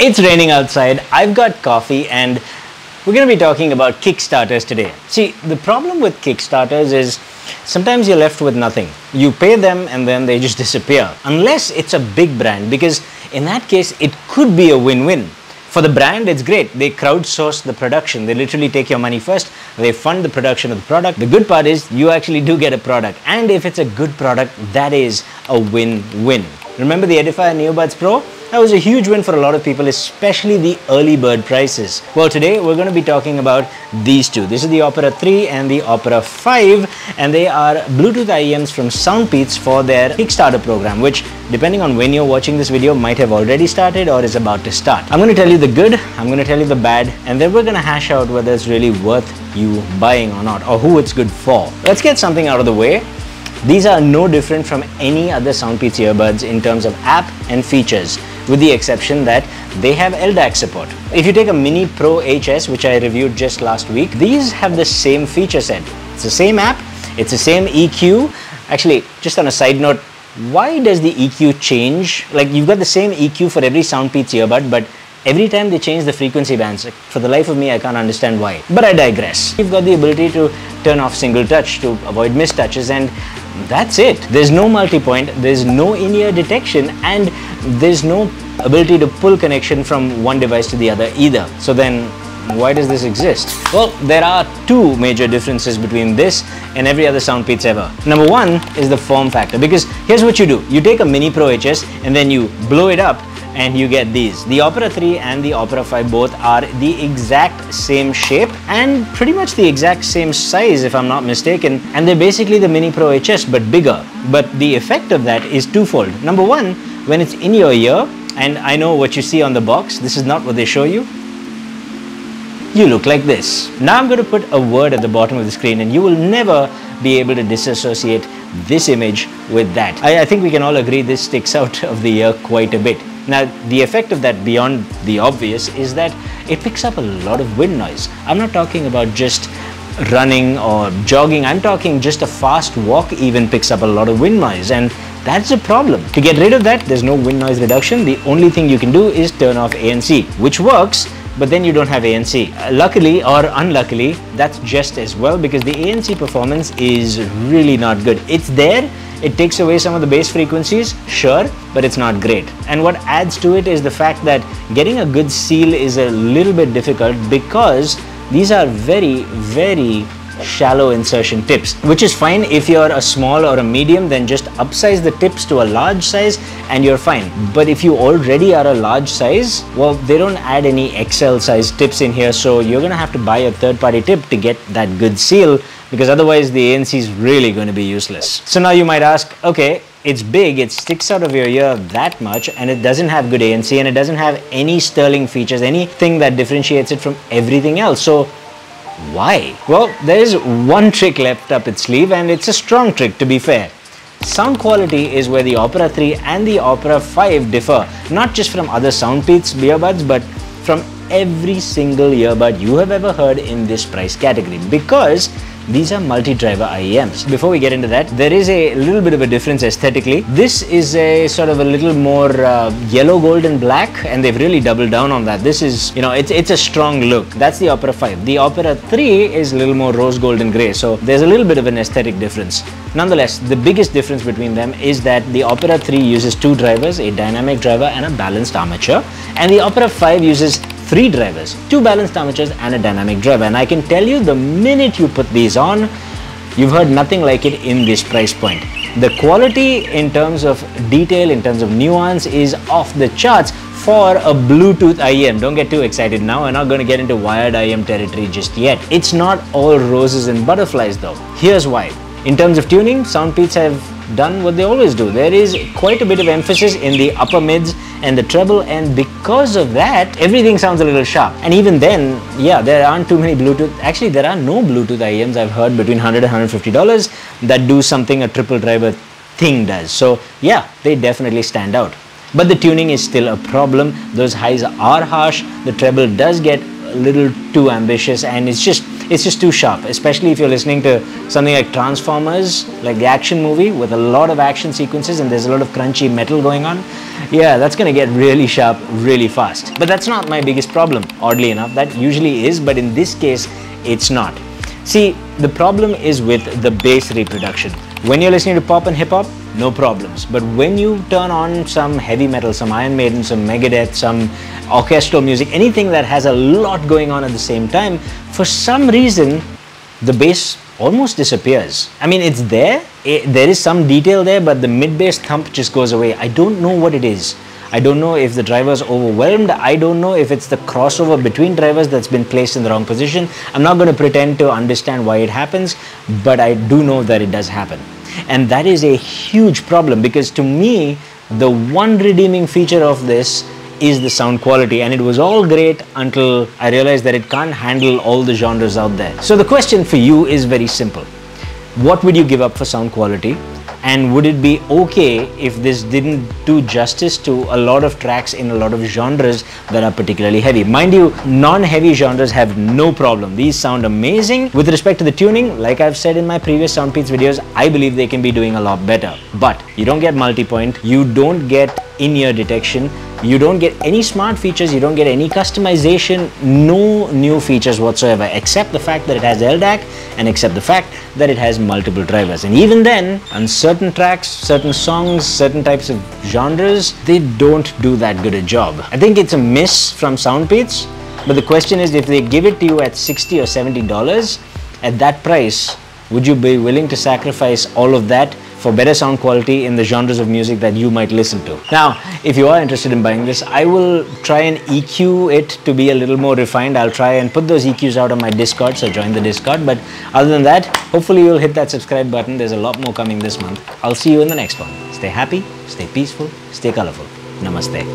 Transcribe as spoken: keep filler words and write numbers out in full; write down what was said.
It's raining outside, I've got coffee, and we're going to be talking about Kickstarters today. See, the problem with Kickstarters is sometimes you're left with nothing. You pay them and then they just disappear, unless it's a big brand, because in that case, it could be a win-win. For the brand, it's great. They crowdsource the production. They literally take your money first. They fund the production of the product. The good part is you actually do get a product. And if it's a good product, that is a win-win. Remember the Edifier Neobuds Pro? That was a huge win for a lot of people, especially the early bird prices. Well, today we're going to be talking about these two. This is the Opera three and the Opera five, and they are Bluetooth I E Ms from Soundpeats for their Kickstarter program, which, depending on when you're watching this video, might have already started or is about to start. I'm going to tell you the good, I'm going to tell you the bad, and then we're going to hash out whether it's really worth you buying or not, or who it's good for. Let's get something out of the way. These are no different from any other Soundpeats earbuds in terms of app and features, with the exception that they have L D A C support. If you take a Mini Pro H S, which I reviewed just last week, these have the same feature set. It's the same app, it's the same E Q. Actually, just on a side note, why does the E Q change? Like, you've got the same E Q for every Soundpeats earbud, but every time they change the frequency bands. For the life of me, I can't understand why. But I digress. You've got the ability to turn off single touch to avoid mistouches, and that's it. There's no multi-point, there's no in-ear detection, and there's no ability to pull connection from one device to the other either. So then, why does this exist? Well, there are two major differences between this and every other Soundpeats ever. Number one is the form factor, because here's what you do. You take a Mini Pro H S and then you blow it up and you get these. The Opera three and the Opera five both are the exact same shape and pretty much the exact same size, if I'm not mistaken, and they're basically the Mini Pro H S but bigger. But the effect of that is twofold. Number one, when it's in your ear, and I know what you see on the box, this is not what they show you, you look like this. Now I'm going to put a word at the bottom of the screen and you will never be able to disassociate this image with that. I, I think we can all agree this sticks out of the ear quite a bit. Now, the effect of that, beyond the obvious, is that it picks up a lot of wind noise. I'm not talking about just running or jogging. I'm talking just a fast walk even picks up a lot of wind noise, and that's a problem. To get rid of that, there's no wind noise reduction. The only thing you can do is turn off A N C, which works, but then you don't have A N C. Uh, luckily or unluckily, that's just as well, because the A N C performance is really not good. It's there. It takes away some of the bass frequencies, sure, but it's not great. And what adds to it is the fact that getting a good seal is a little bit difficult because these are very, very shallow insertion tips, which is fine. If you're a small or a medium, then just upsize the tips to a large size and you're fine. But if you already are a large size, well, they don't add any X L size tips in here, so you're gonna have to buy a third-party tip to get that good seal, because otherwise the A N C is really going to be useless. So now you might ask, okay, it's big, it sticks out of your ear that much, and it doesn't have good A N C, and it doesn't have any sterling features, anything that differentiates it from everything else. So why? Well, there is one trick left up its sleeve, and it's a strong trick, to be fair. Sound quality is where the Opera three and the Opera five differ, not just from other Soundpeats earbuds, but from every single earbud you have ever heard in this price category, because these are multi-driver I E Ms. Before we get into that, there is a little bit of a difference aesthetically. This is a sort of a little more uh, yellow, gold and black, and they've really doubled down on that. This is, you know, it's, it's a strong look. That's the Opera five. The Opera three is a little more rose gold and grey, so there's a little bit of an aesthetic difference. Nonetheless, the biggest difference between them is that the Opera three uses two drivers, a dynamic driver and a balanced armature, and the Opera five uses three drivers, two balanced armatures and a dynamic driver. And I can tell you, the minute you put these on, you've heard nothing like it in this price point. The quality in terms of detail, in terms of nuance, is off the charts for a Bluetooth I E M. Don't get too excited now. We're not going to get into wired I E M territory just yet. It's not all roses and butterflies though. Here's why. In terms of tuning, Soundpeats have done what they always do. There is quite a bit of emphasis in the upper mids and the treble, and because of that, everything sounds a little sharp. And even then, yeah, there aren't too many Bluetooth, actually there are no Bluetooth I E Ms I've heard between one hundred and one hundred fifty dollars that do something a triple driver thing does. So yeah, they definitely stand out. But the tuning is still a problem. Those highs are harsh, the treble does get a little too ambitious, and it's just, it's just too sharp, especially if you're listening to something like Transformers, like the action movie with a lot of action sequences and there's a lot of crunchy metal going on. Yeah, that's gonna get really sharp really fast. But that's not my biggest problem, oddly enough. That usually is, but in this case, it's not. See, the problem is with the bass reproduction. When you're listening to pop and hip-hop, no problems. But when you turn on some heavy metal, some Iron Maiden, some Megadeth, some orchestral music, anything that has a lot going on at the same time, for some reason, the bass almost disappears. I mean, it's there. It, there is some detail there, but the mid-bass thump just goes away. I don't know what it is. I don't know if the driver's overwhelmed. I don't know if it's the crossover between drivers that's been placed in the wrong position. I'm not going to pretend to understand why it happens, but I do know that it does happen. And that is a huge problem, because to me, the one redeeming feature of this is the sound quality, and it was all great until I realized that it can't handle all the genres out there. So the question for you is very simple. What would you give up for sound quality? And would it be okay if this didn't do justice to a lot of tracks in a lot of genres that are particularly heavy? Mind you, non-heavy genres have no problem. These sound amazing. With respect to the tuning, like I've said in my previous Soundpeats videos, I believe they can be doing a lot better. But you don't get multi-point, you don't get in-ear detection, you don't get any smart features, you don't get any customization, no new features whatsoever, except the fact that it has L D A C and except the fact that it has multiple drivers. And even then, on certain tracks, certain songs, certain types of genres, they don't do that good a job. I think it's a miss from Soundpeats, but the question is, if they give it to you at sixty or seventy dollars, at that price, would you be willing to sacrifice all of that for better sound quality in the genres of music that you might listen to? Now, if you are interested in buying this, I will try and E Q it to be a little more refined. I'll try and put those E Qs out on my Discord, so join the Discord. But other than that, hopefully you'll hit that subscribe button. There's a lot more coming this month. I'll see you in the next one. Stay happy, stay peaceful, stay colorful. Namaste.